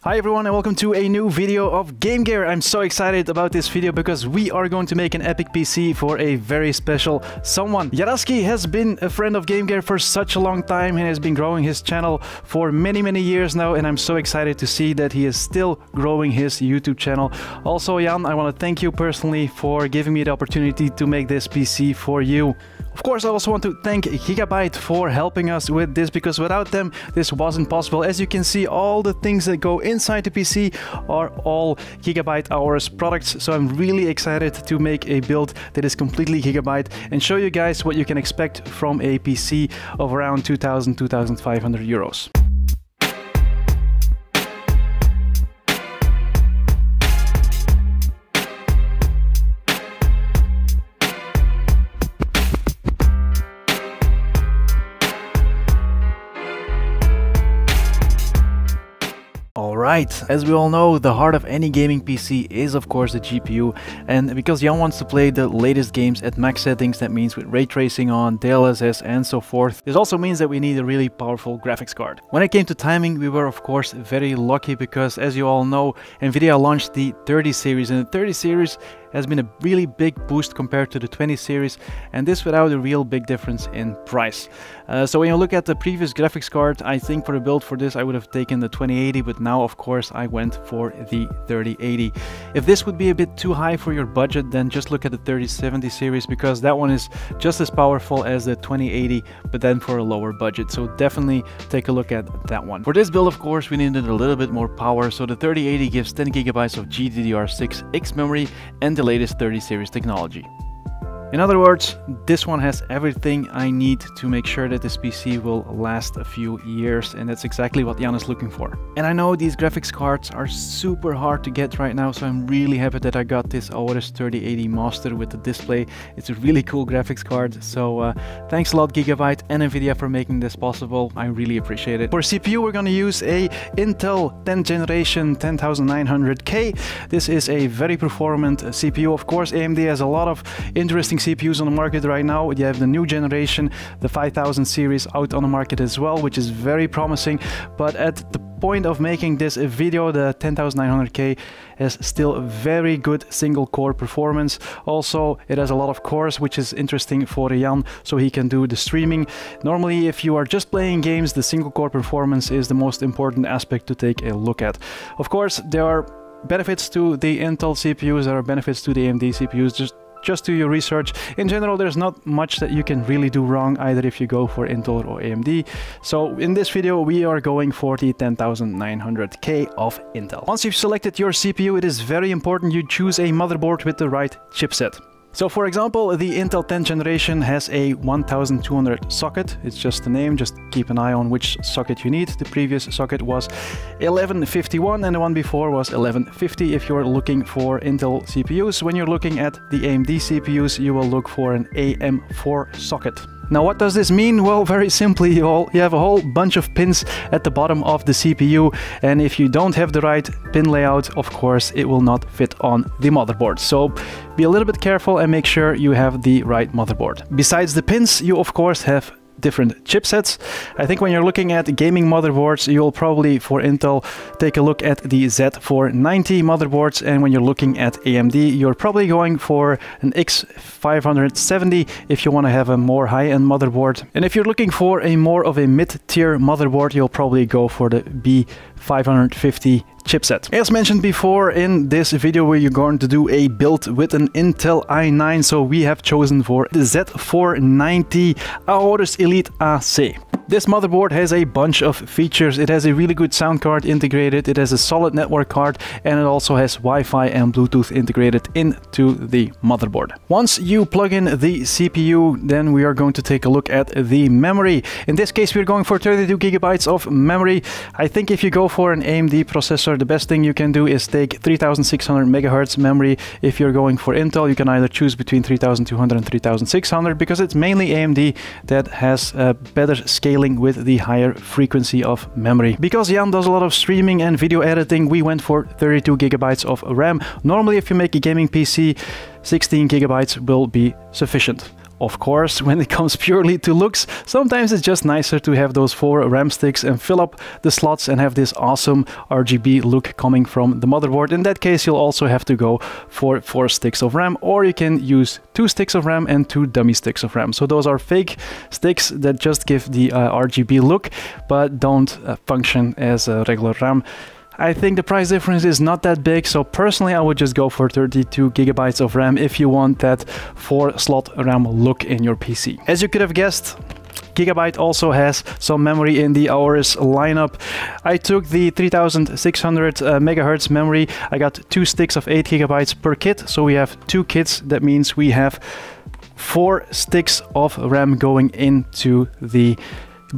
Hi everyone and welcome to a new video of Game Gear. I'm so excited about this video because we are going to make an epic PC for a very special someone. Jarosky has been a friend of Game Gear for such a long time and has been growing his channel for many years now, and I'm so excited to see that he is still growing his YouTube channel. Also, Jan, I want to thank you personally for giving me the opportunity to make this PC for you. Of course, I also want to thank Gigabyte for helping us with this, because without them this wasn't possible. As you can see, all the things that go inside the PC are all Gigabyte Aorus products, so I'm really excited to make a build that is completely Gigabyte and show you guys what you can expect from a PC of around 2,000–2,500 euros. Alright, as we all know, the heart of any gaming PC is of course the GPU, and because Jan wants to play the latest games at max settings, that means with ray tracing on, DLSS and so forth. This also means that we need a really powerful graphics card. When it came to timing, we were of course very lucky because, as you all know, NVIDIA launched the 30 series, and the 30 series has been a really big boost compared to the 20 series, and this without a real big difference in price. So when you look at the previous graphics card, I think for a build for this I would have taken the 2080, but now of course I went for the 3080. If this would be a bit too high for your budget, then just look at the 3070 series, because that one is just as powerful as the 2080, but then for a lower budget. So definitely take a look at that one. For this build, of course, we needed a little bit more power, so the 3080 gives 10 gigabytes of GDDR6X memory and the latest 30 series technology. In other words, this one has everything I need to make sure that this PC will last a few years, and that's exactly what Jan is looking for. And I know these graphics cards are super hard to get right now, so I'm really happy that I got this Aorus 3080 Master with the display. It's a really cool graphics card, so thanks a lot Gigabyte and NVIDIA for making this possible. I really appreciate it. For CPU, we're gonna use a Intel 10th generation 10900K. This is a very performant CPU. Of course, AMD has a lot of interesting CPUs on the market right now. You have the new generation, the 5000 series out on the market as well, which is very promising, but at the point of making this video, the 10900K has still very good single core performance. Also, it has a lot of cores, which is interesting for Jan, so he can do the streaming. Normally, if you are just playing games, the single core performance is the most important aspect to take a look at. Of course, there are benefits to the Intel CPUs, there are benefits to the AMD CPUs. Just do your research. In general, there's not much that you can really do wrong either if you go for Intel or AMD. So in this video, we are going for the 10900K of Intel. Once you've selected your CPU, it is very important you choose a motherboard with the right chipset. So for example, the Intel 10th generation has a 1200 socket. It's just the name, just keep an eye on which socket you need. The previous socket was 1151 and the one before was 1150 if you're looking for Intel CPUs. When you're looking at the AMD CPUs, you will look for an AM4 socket. Now what does this mean? Well, very simply, you have a whole bunch of pins at the bottom of the CPU, and if you don't have the right pin layout, of course it will not fit on the motherboard. So be a little bit careful and make sure you have the right motherboard. Besides the pins, you of course have different chipsets. I think when you're looking at gaming motherboards, you'll probably for Intel take a look at the Z490 motherboards, and when you're looking at AMD, you're probably going for an X570 if you want to have a more high-end motherboard. And if you're looking for a more of a mid-tier motherboard, you'll probably go for the B550 chipset. As mentioned before, in this video we're going to do a build with an Intel i9, so we have chosen for the Z490 Aorus Elite AC. This motherboard has a bunch of features. It has a really good sound card integrated, it has a solid network card, and it also has Wi-Fi and Bluetooth integrated into the motherboard. Once you plug in the CPU, then we are going to take a look at the memory. In this case, we're going for 32 gigabytes of memory. I think if you go for an AMD processor, the best thing you can do is take 3600 megahertz memory. If you're going for Intel, you can either choose between 3200 and 3600, because it's mainly AMD that has a better scale with the higher frequency of memory. Because Jan does a lot of streaming and video editing, we went for 32 gigabytes of RAM. Normally, if you make a gaming PC, 16 gigabytes will be sufficient. Of course, when it comes purely to looks, sometimes it's just nicer to have those four RAM sticks and fill up the slots and have this awesome RGB look coming from the motherboard. In that case, you'll also have to go for 4 sticks of RAM, or you can use 2 sticks of RAM and 2 dummy sticks of RAM. So those are fake sticks that just give the RGB look, but don't function as a regular RAM. I think the price difference is not that big, so personally I would just go for 32 gigabytes of RAM if you want that 4-slot RAM look in your PC. As you could have guessed, Gigabyte also has some memory in the Aorus lineup. I took the 3600 megahertz memory. I got 2 sticks of 8 gigabytes per kit, so we have 2 kits. That means we have 4 sticks of RAM going into the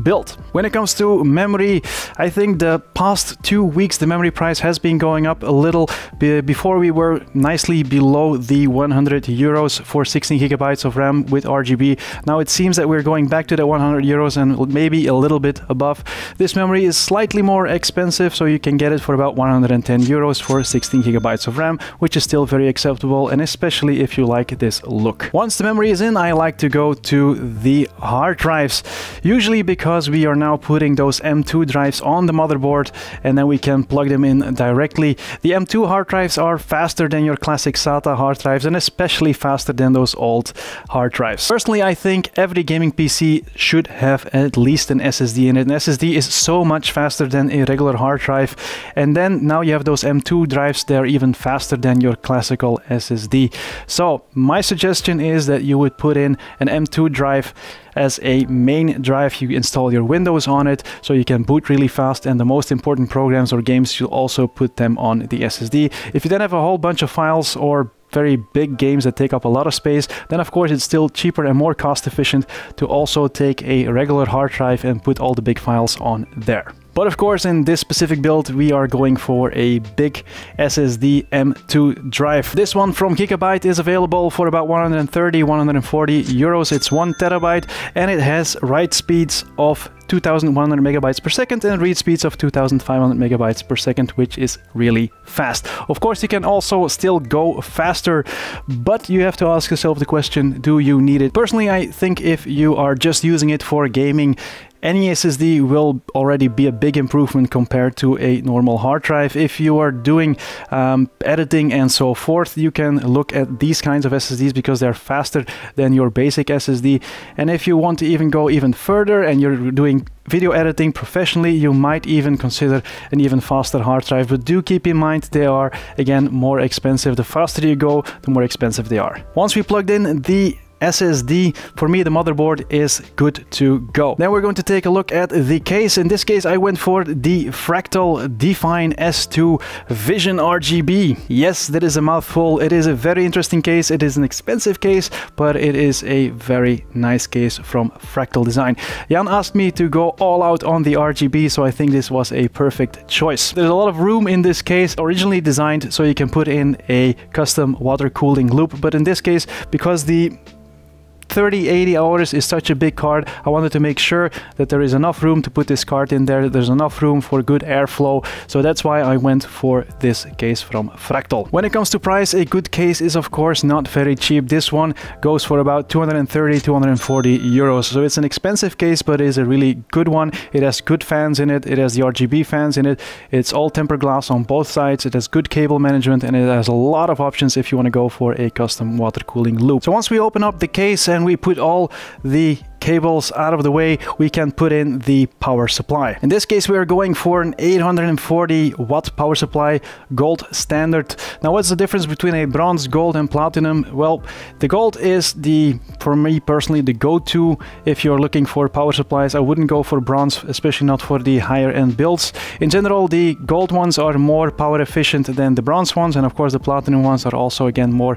built. When it comes to memory, I think the past 2 weeks the memory price has been going up a little. Before we were nicely below the 100 euros for 16 gigabytes of RAM with RGB. Now it seems that we're going back to the 100 euros and maybe a little bit above. This memory is slightly more expensive, so you can get it for about 110 euros for 16 gigabytes of RAM, which is still very acceptable, and especially if you like this look. Once the memory is in, I like to go to the hard drives, usually because we are now putting those M2 drives on the motherboard and then we can plug them in directly. The M2 hard drives are faster than your classic SATA hard drives, and especially faster than those old hard drives. Personally, I think every gaming PC should have at least an SSD in it. An SSD is so much faster than a regular hard drive, and then now you have those M2 drives, they're even faster than your classical SSD. So my suggestion is that you would put in an M2 drive as a main drive. You install your Windows on it so you can boot really fast, and the most important programs or games, you'll also put them on the SSD. If you then have a whole bunch of files or very big games that take up a lot of space, then of course it's still cheaper and more cost efficient to also take a regular hard drive and put all the big files on there. But of course, in this specific build, we are going for a big SSD M2 drive. This one from Gigabyte is available for about 130, 140 euros. It's 1 terabyte and it has write speeds of 2100 megabytes per second and read speeds of 2500 megabytes per second, which is really fast. Of course, you can also still go faster, but you have to ask yourself the question, do you need it? Personally, I think if you are just using it for gaming, any SSD will already be a big improvement compared to a normal hard drive. If you are doing editing and so forth, you can look at these kinds of SSDs because they're faster than your basic SSD. And if you want to even go even further and you're doing video editing professionally, you might even consider an even faster hard drive, but do keep in mind they are, again, more expensive. The faster you go, the more expensive they are. Once we plugged in the SSD, for me the motherboard is good to go. Then we're going to take a look at the case. In this case, I went for the Fractal Define S2 Vision RGB. Yes, that is a mouthful. It is a very interesting case. It is an expensive case, but it is a very nice case from Fractal Design. Jan asked me to go all out on the RGB, so I think this was a perfect choice. There's a lot of room in this case, originally designed so you can put in a custom water cooling loop, but in this case, because the 3080 Aorus is such a big card, I wanted to make sure that there is enough room to put this card in there, that there's enough room for good airflow, so that's why I went for this case from Fractal. When it comes to price, a good case is of course not very cheap. This one goes for about 230, 240 euros, so it's an expensive case, but it is a really good one. It has good fans in it, it has the RGB fans in it, it's all tempered glass on both sides, it has good cable management, and it has a lot of options if you want to go for a custom water cooling loop. So once we open up the case and we put all the cables out of the way, we can put in the power supply. In this case, we are going for an 840 watt power supply, gold standard. Now, what's the difference between a bronze, gold, and platinum? Well, the gold is, the, for me personally, the go-to if you're looking for power supplies. I wouldn't go for bronze, especially not for the higher end builds. In general, the gold ones are more power efficient than the bronze ones, and of course the platinum ones are also, again, more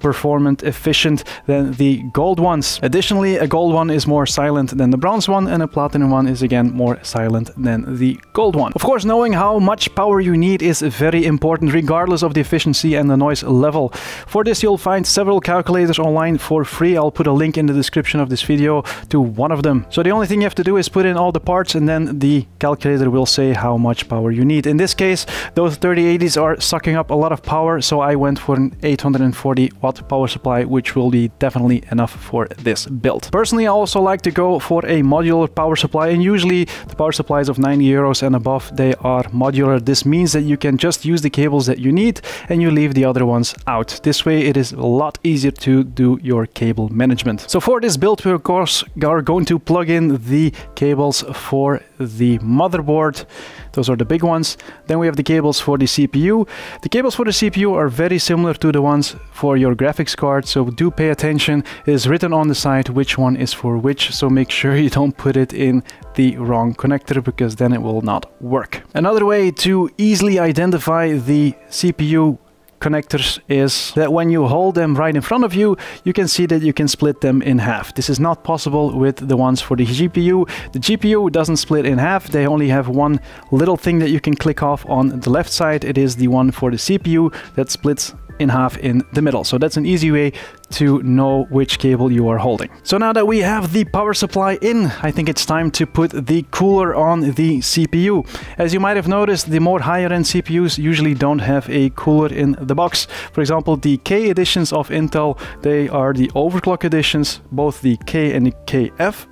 performant efficient than the gold ones. Additionally, a gold one is more silent than the bronze one, and a platinum one is again more silent than the gold one. Of course, knowing how much power you need is very important, regardless of the efficiency and the noise level. For this, you'll find several calculators online for free. I'll put a link in the description of this video to one of them. So the only thing you have to do is put in all the parts, and then the calculator will say how much power you need. In this case, those 3080s are sucking up a lot of power, so I went for an 840 watt watt power supply, which will be definitely enough for this build. Personally, I also like to go for a modular power supply, and usually the power supplies of €90 and above, they are modular. This means that you can just use the cables that you need and you leave the other ones out. This way it is a lot easier to do your cable management. So for this build, we of course are going to plug in the cables for the motherboard. Those are the big ones. Then we have the cables for the CPU. The cables for the CPU are very similar to the ones for your graphics card, so do pay attention. It is written on the side which one is for which, so make sure you don't put it in the wrong connector, because then it will not work. Another way to easily identify the CPU connectors is that when you hold them right in front of you, you can see that you can split them in half. This is not possible with the ones for the GPU. The GPU doesn't split in half. They only have one little thing that you can click off on the left side. It is the one for the CPU that splits in half in the middle. So that's an easy way to know which cable you are holding. So now that we have the power supply in, I think it's time to put the cooler on the CPU. As you might have noticed, the more higher-end CPUs usually don't have a cooler in the box. For example, the K editions of Intel, they are the overclock editions, both the K and the KF.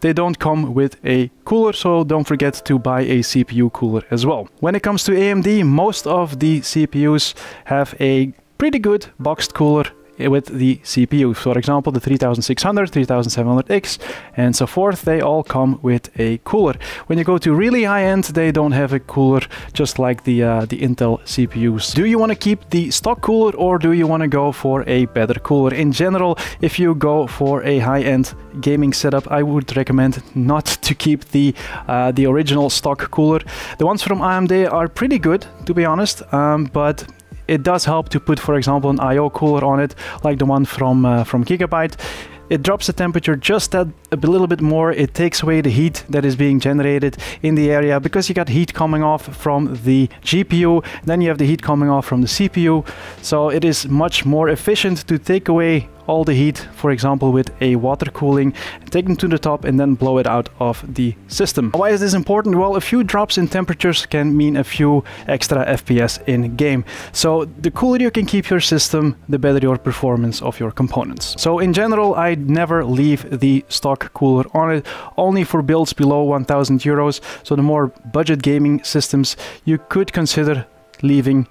They don't come with a cooler, so don't forget to buy a CPU cooler as well. When it comes to AMD, most of the CPUs have a pretty good boxed cooler with the CPU. For example, the 3600, 3700X and so forth, they all come with a cooler. When you go to really high end, they don't have a cooler, just like the Intel CPUs. Do you want to keep the stock cooler or do you want to go for a better cooler? In general, if you go for a high-end gaming setup, I would recommend not to keep the original stock cooler. The ones from AMD are pretty good, to be honest, but it does help to put, for example, an I/O cooler on it, like the one from Gigabyte. It drops the temperature just a little bit more. It takes away the heat that is being generated in the area, because you got heat coming off from the GPU, then you have the heat coming off from the CPU. So it is much more efficient to take away all the heat, for example, with a water cooling, take them to the top and then blow it out of the system. Why is this important? Well, a few drops in temperatures can mean a few extra FPS in game. So the cooler you can keep your system, the better your performance of your components. So in general, I never leave the stock cooler on it, only for builds below €1,000. So the more budget gaming systems, you could consider leaving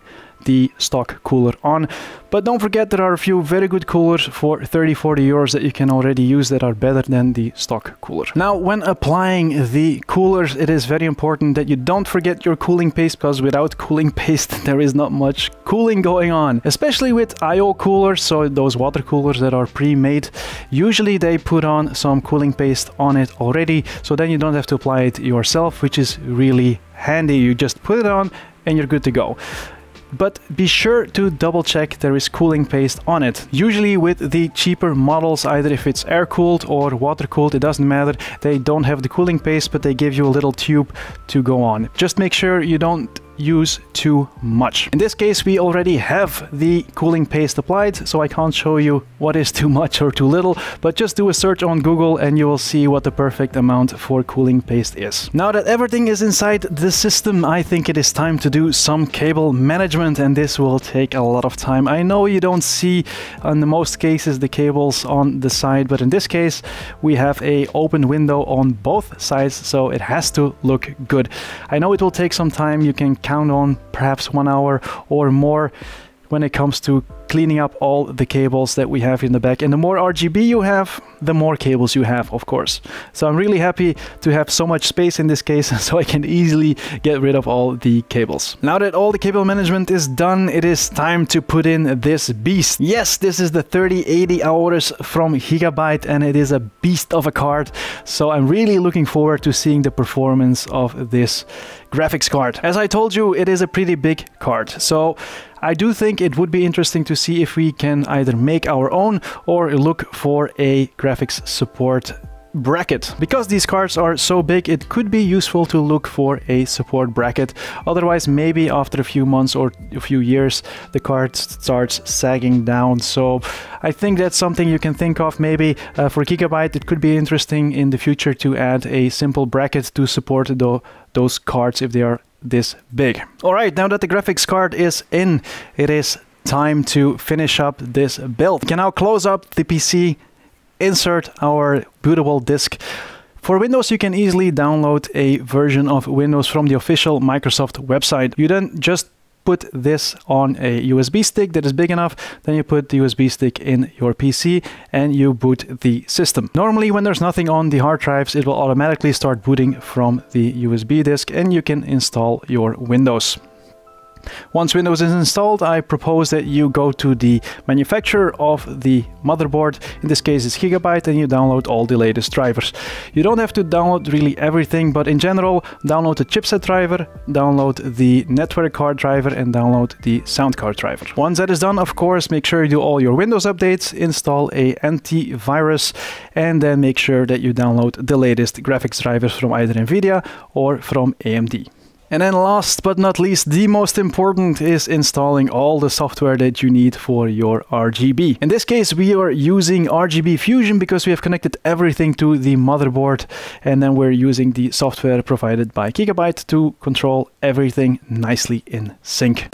the stock cooler on. But don't forget, there are a few very good coolers for €30, €40 that you can already use that are better than the stock cooler. Now, when applying the coolers, it is very important that you don't forget your cooling paste, because without cooling paste, there is not much cooling going on, especially with I/O coolers. So those water coolers that are pre-made, usually they put on some cooling paste on it already. So then you don't have to apply it yourself, which is really handy. You just put it on and you're good to go. But be sure to double check there is cooling paste on it. Usually with the cheaper models, either if it's air cooled or water cooled, it doesn't matter, they don't have the cooling paste, but they give you a little tube to go on. Just make sure you don't use too much. In this case, we already have the cooling paste applied, so I can't show you what is too much or too little, but just do a search on Google and you will see what the perfect amount for cooling paste is. Now that everything is inside the system, I think it is time to do some cable management, and this will take a lot of time. I know you don't see in the most cases the cables on the side, but in this case we have an open window on both sides, so it has to look good. I know it will take some time. You can count on perhaps 1 hour or more when it comes to cleaning up all the cables that we have in the back. And the more RGB you have, the more cables you have, of course. So I'm really happy to have so much space in this case, so I can easily get rid of all the cables. Now that all the cable management is done, it is time to put in this beast. Yes, this is the 3080 Aorus from Gigabyte, and it is a beast of a card. So I'm really looking forward to seeing the performance of this graphics card. As I told you, it is a pretty big card. So I do think it would be interesting to see if we can either make our own or look for a graphics support bracket. Because these cards are so big, it could be useful to look for a support bracket. Otherwise, maybe after a few months or a few years, the card starts sagging down. So I think that's something you can think of. Maybe for Gigabyte, it could be interesting in the future to add a simple bracket to support those cards if they are this big. All right, now that the graphics card is in, it is time to finish up this build. Can now close up the PC, insert our bootable disk. For Windows, you can easily download a version of Windows from the official Microsoft website. You then just put this on a USB stick that is big enough, then you put the USB stick in your PC and you boot the system. Normally, when there's nothing on the hard drives, it will automatically start booting from the USB disk and you can install your Windows. Once Windows is installed, I propose that you go to the manufacturer of the motherboard. In this case, it's Gigabyte, and you download all the latest drivers. You don't have to download really everything, but in general, download the chipset driver, download the network card driver, and download the sound card driver. Once that is done, of course, make sure you do all your Windows updates, install an antivirus, and then make sure that you download the latest graphics drivers from either NVIDIA or from AMD. And then last but not least, the most important is installing all the software that you need for your RGB. In this case, we are using RGB Fusion because we have connected everything to the motherboard, and then we're using the software provided by Gigabyte to control everything nicely in sync.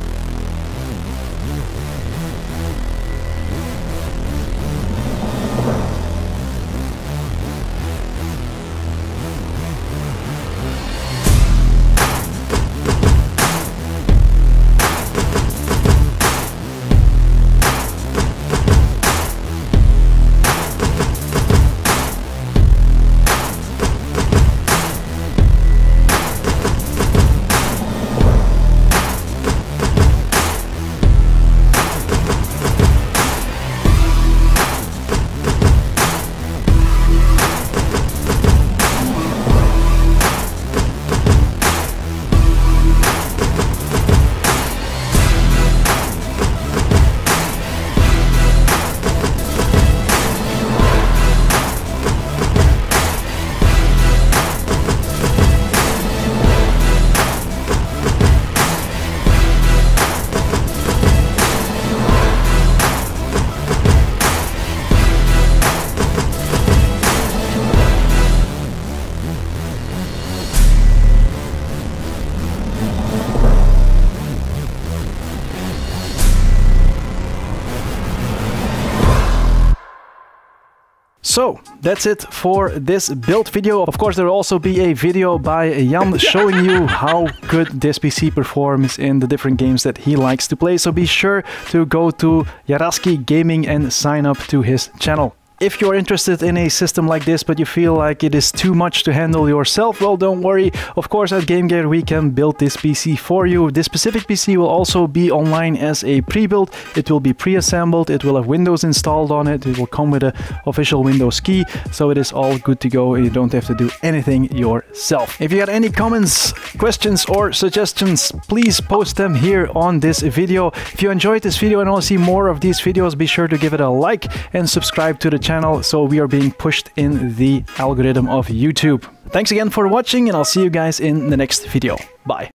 So that's it for this build video. Of course, there will also be a video by Jan showing you how good this PC performs in the different games that he likes to play. So be sure to go to Jarosky Gaming and sign up to his channel. If you're interested in a system like this, but you feel like it is too much to handle yourself, well, don't worry. Of course, at Game Gear, we can build this PC for you. This specific PC will also be online as a pre-build. It will be pre-assembled. It will have Windows installed on it. It will come with an official Windows key. So it is all good to go. You don't have to do anything yourself. If you had any comments, questions, or suggestions, please post them here on this video. If you enjoyed this video and want to see more of these videos, be sure to give it a like and subscribe to the channel. So we are being pushed in the algorithm of YouTube. Thanks again for watching, and I'll see you guys in the next video. Bye.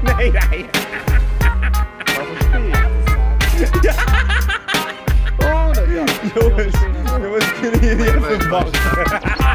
Nee, nee. Ja. Oh, dat ja. Jongens, kunnen jullie even wachten?